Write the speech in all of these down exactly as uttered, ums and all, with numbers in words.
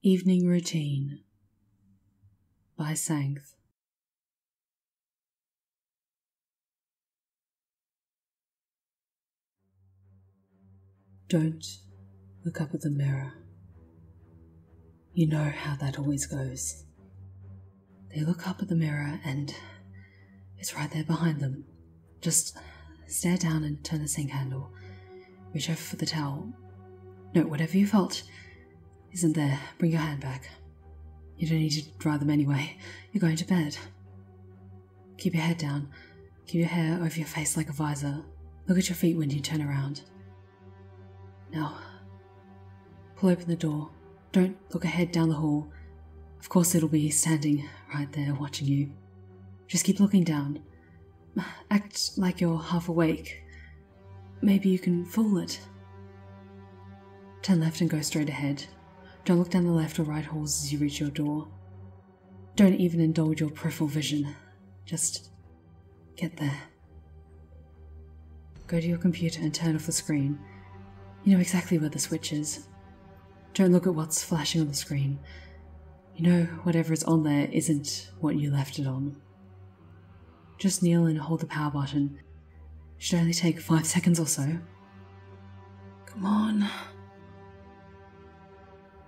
Evening Routine by Sangth. Don't look up at the mirror. You know how that always goes. They look up at the mirror and it's right there behind them. Just stare down and turn the sink handle. Reach over for the towel. No, whatever you felt isn't there. Bring your hand back. You don't need to dry them anyway. You're going to bed. Keep your head down. Keep your hair over your face like a visor. Look at your feet when you turn around. Now, pull open the door. Don't look ahead down the hall. Of course it'll be standing right there watching you. Just keep looking down. Act like you're half awake. Maybe you can fool it. Turn left and go straight ahead. Don't look down the left or right halls as you reach your door. Don't even indulge your peripheral vision. Just get there. Go to your computer and turn off the screen. You know exactly where the switch is. Don't look at what's flashing on the screen. You know whatever is on there isn't what you left it on. Just kneel and hold the power button. It should only take five seconds or so. Come on.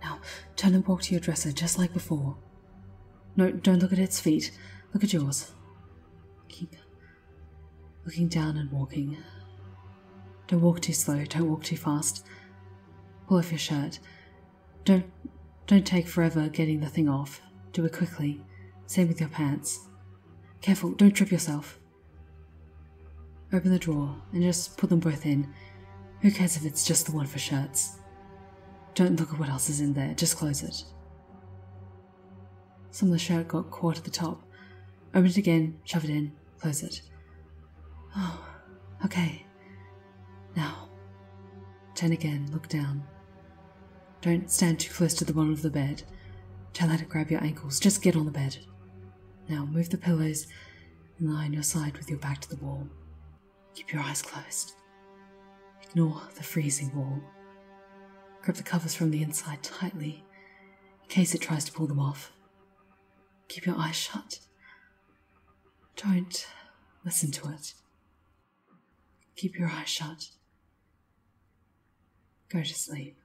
Now, turn and walk to your dresser just like before. No, don't look at its feet. Look at yours. Keep looking down and walking. Don't walk too slow, don't walk too fast. Pull off your shirt. Don't, don't take forever getting the thing off. Do it quickly. Same with your pants. Careful, don't trip yourself. Open the drawer and just put them both in. Who cares if it's just the one for shirts? Don't look at what else is in there, just close it. Some of the shirt got caught at the top. Open it again, shove it in, close it. Oh, okay. Now, turn again, look down. Don't stand too close to the bottom of the bed. Don't let it grab your ankles, just get on the bed. Now move the pillows and lie on your side with your back to the wall. Keep your eyes closed. Ignore the freezing wall. Grip the covers from the inside tightly, in case it tries to pull them off. Keep your eyes shut. Don't listen to it. Keep your eyes shut. Go to sleep.